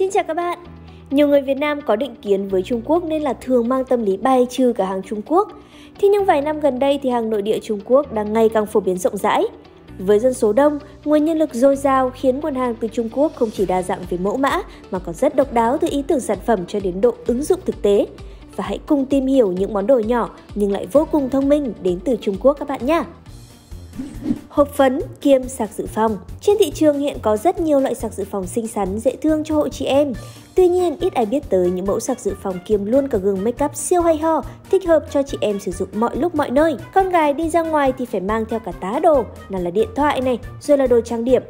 Xin chào các bạn! Nhiều người Việt Nam có định kiến với Trung Quốc nên là thường mang tâm lý bài trừ cả hàng Trung Quốc. Thế nhưng vài năm gần đây thì hàng nội địa Trung Quốc đang ngày càng phổ biến rộng rãi. Với dân số đông, nguồn nhân lực dồi dào khiến nguồn hàng từ Trung Quốc không chỉ đa dạng về mẫu mã mà còn rất độc đáo từ ý tưởng sản phẩm cho đến độ ứng dụng thực tế. Và hãy cùng tìm hiểu những món đồ nhỏ nhưng lại vô cùng thông minh đến từ Trung Quốc các bạn nhé! Hộp phấn kiêm sạc dự phòng. Trên thị trường hiện có rất nhiều loại sạc dự phòng xinh xắn, dễ thương cho hộ chị em. Tuy nhiên, ít ai biết tới những mẫu sạc dự phòng kiêm luôn cả gương make up siêu hay ho, thích hợp cho chị em sử dụng mọi lúc mọi nơi. Con gái đi ra ngoài thì phải mang theo cả tá đồ, nào là điện thoại này, rồi là đồ trang điểm.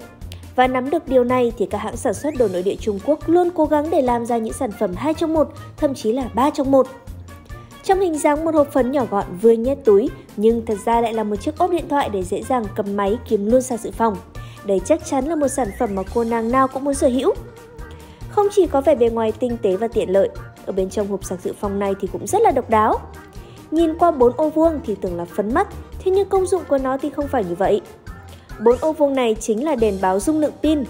Và nắm được điều này thì các hãng sản xuất đồ nội địa Trung Quốc luôn cố gắng để làm ra những sản phẩm 2 trong 1, thậm chí là 3 trong 1. Trong hình dáng một hộp phấn nhỏ gọn vừa nhét túi, nhưng thật ra lại là một chiếc ốp điện thoại để dễ dàng cầm máy kiêm luôn sạc dự phòng. Đây chắc chắn là một sản phẩm mà cô nàng nào cũng muốn sở hữu. Không chỉ có vẻ bề ngoài tinh tế và tiện lợi, ở bên trong hộp sạc dự phòng này thì cũng rất là độc đáo. Nhìn qua 4 ô vuông thì tưởng là phấn mắt, thế nhưng công dụng của nó thì không phải như vậy. 4 ô vuông này chính là đèn báo dung lượng pin.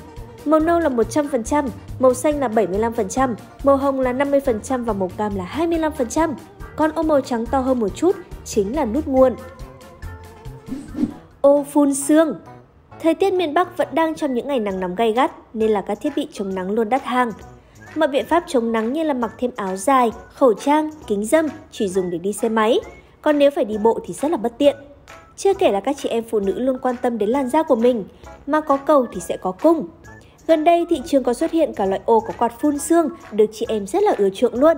Màu nâu là 100%, màu xanh là 75%, màu hồng là 50% và màu cam là 25%. Còn ô màu trắng to hơn một chút chính là nút nguồn. Ô phun sương. Thời tiết miền Bắc vẫn đang trong những ngày nắng nóng gay gắt nên là các thiết bị chống nắng luôn đắt hàng. Mọi biện pháp chống nắng như là mặc thêm áo dài, khẩu trang, kính râm chỉ dùng để đi xe máy, còn nếu phải đi bộ thì rất là bất tiện. Chưa kể là các chị em phụ nữ luôn quan tâm đến làn da của mình, mà có cầu thì sẽ có cung. Gần đây thị trường có xuất hiện cả loại ô có quạt phun sương được chị em rất là ưa chuộng luôn.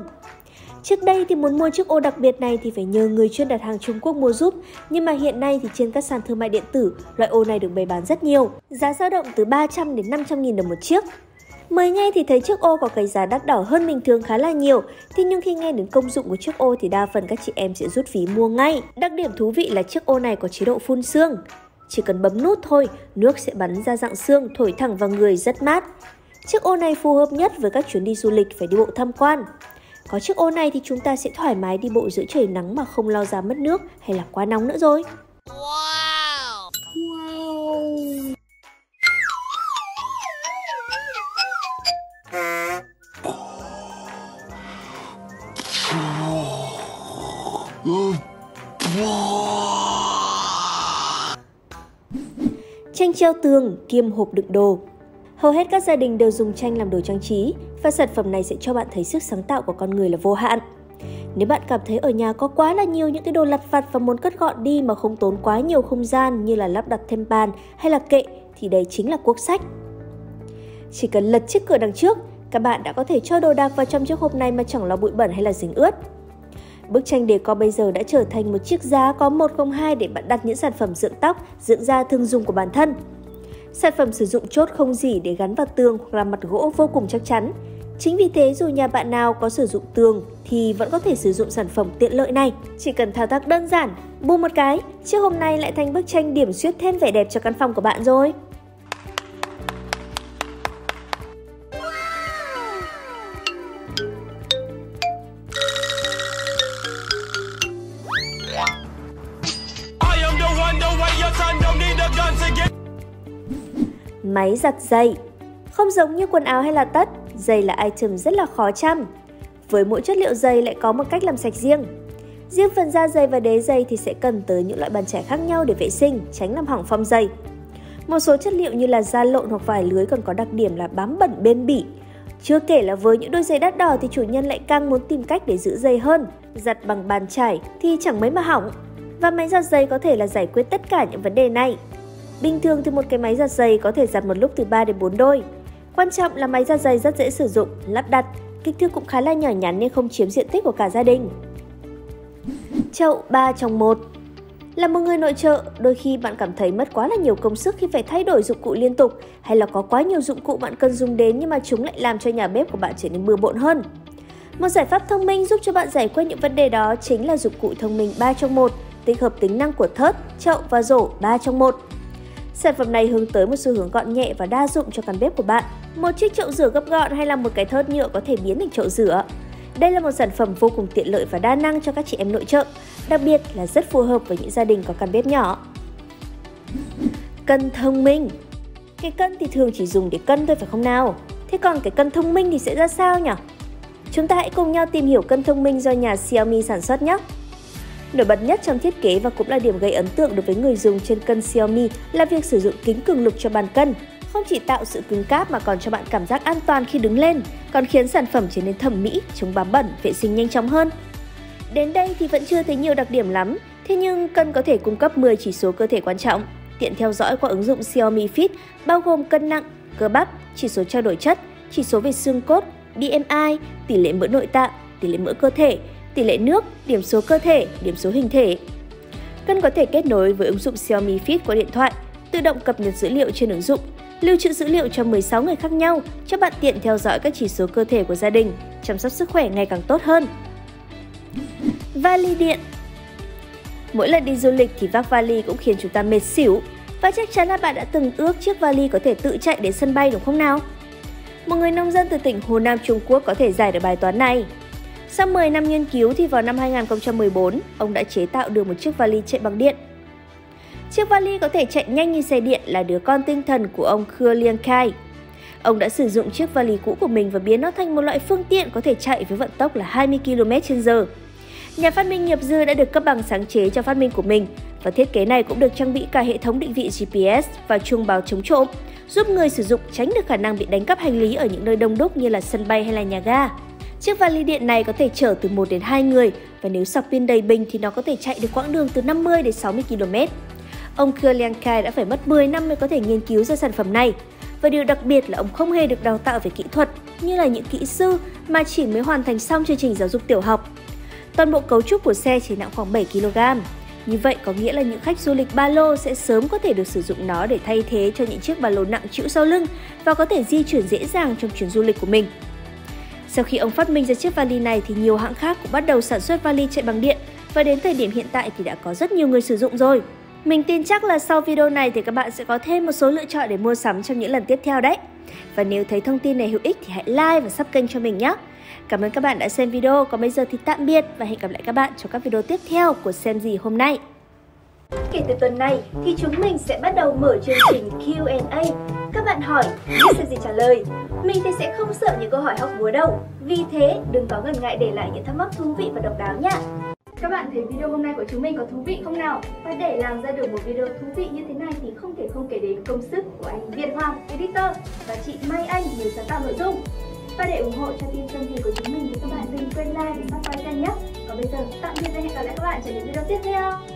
Trước đây thì muốn mua chiếc ô đặc biệt này thì phải nhờ người chuyên đặt hàng Trung Quốc mua giúp, nhưng mà hiện nay thì trên các sàn thương mại điện tử, loại ô này được bày bán rất nhiều, giá dao động từ 300 đến 500 nghìn đồng một chiếc. Mới nghe thì thấy chiếc ô có cái giá đắt đỏ hơn bình thường khá là nhiều, thế nhưng khi nghe đến công dụng của chiếc ô thì đa phần các chị em sẽ rút ví mua ngay. Đặc điểm thú vị là chiếc ô này có chế độ phun sương. Chỉ cần bấm nút thôi, nước sẽ bắn ra dạng sương thổi thẳng vào người rất mát. Chiếc ô này phù hợp nhất với các chuyến đi du lịch phải đi bộ tham quan. Có chiếc ô này thì chúng ta sẽ thoải mái đi bộ giữa trời nắng mà không lo ra mất nước hay là quá nóng nữa rồi. Wow. Wow. Tranh treo tường kiêm hộp đựng đồ. Hầu hết các gia đình đều dùng tranh làm đồ trang trí và sản phẩm này sẽ cho bạn thấy sức sáng tạo của con người là vô hạn. Nếu bạn cảm thấy ở nhà có quá là nhiều những cái đồ lặt vặt và muốn cất gọn đi mà không tốn quá nhiều không gian như là lắp đặt thêm bàn hay là kệ thì đây chính là cuốc sách. Chỉ cần lật chiếc cửa đằng trước, các bạn đã có thể cho đồ đạc vào trong chiếc hộp này mà chẳng lo bụi bẩn hay là dính ướt. Bức tranh đề co bây giờ đã trở thành một chiếc giá có 102 để bạn đặt những sản phẩm dưỡng tóc, dưỡng da thường dùng của bản thân. Sản phẩm sử dụng chốt không gỉ để gắn vào tường hoặc là mặt gỗ vô cùng chắc chắn. Chính vì thế dù nhà bạn nào có sử dụng tường thì vẫn có thể sử dụng sản phẩm tiện lợi này. Chỉ cần thao tác đơn giản, bù một cái, chiếc hộp này lại thành bức tranh điểm xuyết thêm vẻ đẹp cho căn phòng của bạn rồi. Máy giặt giày. Không giống như quần áo hay là tất, giày là item rất là khó chăm. Với mỗi chất liệu giày lại có một cách làm sạch riêng. Riêng phần da giày và đế giày thì sẽ cần tới những loại bàn chải khác nhau để vệ sinh, tránh làm hỏng form giày. Một số chất liệu như là da lộn hoặc vải lưới còn có đặc điểm là bám bẩn bền bỉ. Chưa kể là với những đôi giày đắt đỏ thì chủ nhân lại càng muốn tìm cách để giữ giày hơn. Giặt bằng bàn chải thì chẳng mấy mà hỏng. Và máy giặt giày có thể là giải quyết tất cả những vấn đề này. Bình thường thì một cái máy giặt giày có thể giặt một lúc từ 3 đến 4 đôi. Quan trọng là máy giặt giày rất dễ sử dụng, lắp đặt, kích thước cũng khá là nhỏ nhắn nên không chiếm diện tích của cả gia đình. Chậu 3 trong 1. Là một người nội trợ, đôi khi bạn cảm thấy mất quá là nhiều công sức khi phải thay đổi dụng cụ liên tục hay là có quá nhiều dụng cụ bạn cần dùng đến nhưng mà chúng lại làm cho nhà bếp của bạn trở nên bừa bộn hơn. Một giải pháp thông minh giúp cho bạn giải quyết những vấn đề đó chính là dụng cụ thông minh 3 trong 1, tích hợp tính năng của thớt, chậu và rổ 3 trong 1. Sản phẩm này hướng tới một xu hướng gọn nhẹ và đa dụng cho căn bếp của bạn. Một chiếc chậu rửa gấp gọn hay là một cái thớt nhựa có thể biến thành chậu rửa. Đây là một sản phẩm vô cùng tiện lợi và đa năng cho các chị em nội trợ, đặc biệt là rất phù hợp với những gia đình có căn bếp nhỏ. Cân thông minh. Cái cân thì thường chỉ dùng để cân thôi phải không nào? Thế còn cái cân thông minh thì sẽ ra sao nhỉ? Chúng ta hãy cùng nhau tìm hiểu cân thông minh do nhà Xiaomi sản xuất nhé! Nổi bật nhất trong thiết kế và cũng là điểm gây ấn tượng đối với người dùng trên cân Xiaomi là việc sử dụng kính cường lực cho bàn cân. Không chỉ tạo sự cứng cáp mà còn cho bạn cảm giác an toàn khi đứng lên, còn khiến sản phẩm trở nên thẩm mỹ, chống bám bẩn, vệ sinh nhanh chóng hơn. Đến đây thì vẫn chưa thấy nhiều đặc điểm lắm, thế nhưng cân có thể cung cấp 10 chỉ số cơ thể quan trọng, tiện theo dõi qua ứng dụng Xiaomi Fit, bao gồm cân nặng, cơ bắp, chỉ số trao đổi chất, chỉ số về xương cốt, BMI, tỷ lệ mỡ nội tạng, tỷ lệ mỡ cơ thể, tỷ lệ nước, điểm số cơ thể, điểm số hình thể. Cân có thể kết nối với ứng dụng Xiaomi Fit qua điện thoại, tự động cập nhật dữ liệu trên ứng dụng, lưu trữ dữ liệu cho 16 người khác nhau cho bạn tiện theo dõi các chỉ số cơ thể của gia đình, chăm sóc sức khỏe ngày càng tốt hơn. Vali điện. Mỗi lần đi du lịch thì vác vali cũng khiến chúng ta mệt xỉu. Và chắc chắn là bạn đã từng ước chiếc vali có thể tự chạy đến sân bay đúng không nào? Một người nông dân từ tỉnh Hồ Nam, Trung Quốc có thể giải được bài toán này. Sau 10 năm nghiên cứu thì vào năm 2014, ông đã chế tạo được một chiếc vali chạy bằng điện. Chiếc vali có thể chạy nhanh như xe điện là đứa con tinh thần của ông Khưa Liên Khai. Ông đã sử dụng chiếc vali cũ của mình và biến nó thành một loại phương tiện có thể chạy với vận tốc là 20 km/h. Nhà phát minh nghiệp dư đã được cấp bằng sáng chế cho phát minh của mình và thiết kế này cũng được trang bị cả hệ thống định vị GPS và chuông báo chống trộm, giúp người sử dụng tránh được khả năng bị đánh cắp hành lý ở những nơi đông đúc như là sân bay hay là nhà ga. Chiếc vali điện này có thể chở từ 1 đến 2 người và nếu sạc pin đầy bình thì nó có thể chạy được quãng đường từ 50 đến 60 km. Ông Khưa Liên Khai đã phải mất 10 năm mới có thể nghiên cứu ra sản phẩm này. Và điều đặc biệt là ông không hề được đào tạo về kỹ thuật như là những kỹ sư mà chỉ mới hoàn thành xong chương trình giáo dục tiểu học. Toàn bộ cấu trúc của xe chỉ nặng khoảng 7 kg. Như vậy có nghĩa là những khách du lịch ba lô sẽ sớm có thể được sử dụng nó để thay thế cho những chiếc ba lô nặng trĩu sau lưng và có thể di chuyển dễ dàng trong chuyến du lịch của mình. Sau khi ông phát minh ra chiếc vali này thì nhiều hãng khác cũng bắt đầu sản xuất vali chạy bằng điện và đến thời điểm hiện tại thì đã có rất nhiều người sử dụng rồi. Mình tin chắc là sau video này thì các bạn sẽ có thêm một số lựa chọn để mua sắm trong những lần tiếp theo đấy. Và nếu thấy thông tin này hữu ích thì hãy like và sub kênh cho mình nhé. Cảm ơn các bạn đã xem video, còn bây giờ thì tạm biệt và hẹn gặp lại các bạn trong các video tiếp theo của Xem Gì Hôm Nay. Kể từ tuần này thì chúng mình sẽ bắt đầu mở chương trình Q&A. Các bạn hỏi, mình sẽ gì trả lời. Mình thì sẽ không sợ những câu hỏi hóc búa đâu. Vì thế, đừng có ngần ngại để lại những thắc mắc thú vị và độc đáo nhé. Các bạn thấy video hôm nay của chúng mình có thú vị không nào? Và để làm ra được một video thú vị như thế này thì không thể không kể đến công sức của anh Việt Hoàng, editor và chị Mai Anh, người sáng tạo nội dung. Và để ủng hộ cho team Xem Gì của chúng mình thì các bạn đừng quên like và subscribe kênh nhé. Còn bây giờ tạm biệt và hẹn gặp lại các bạn trong những video tiếp theo.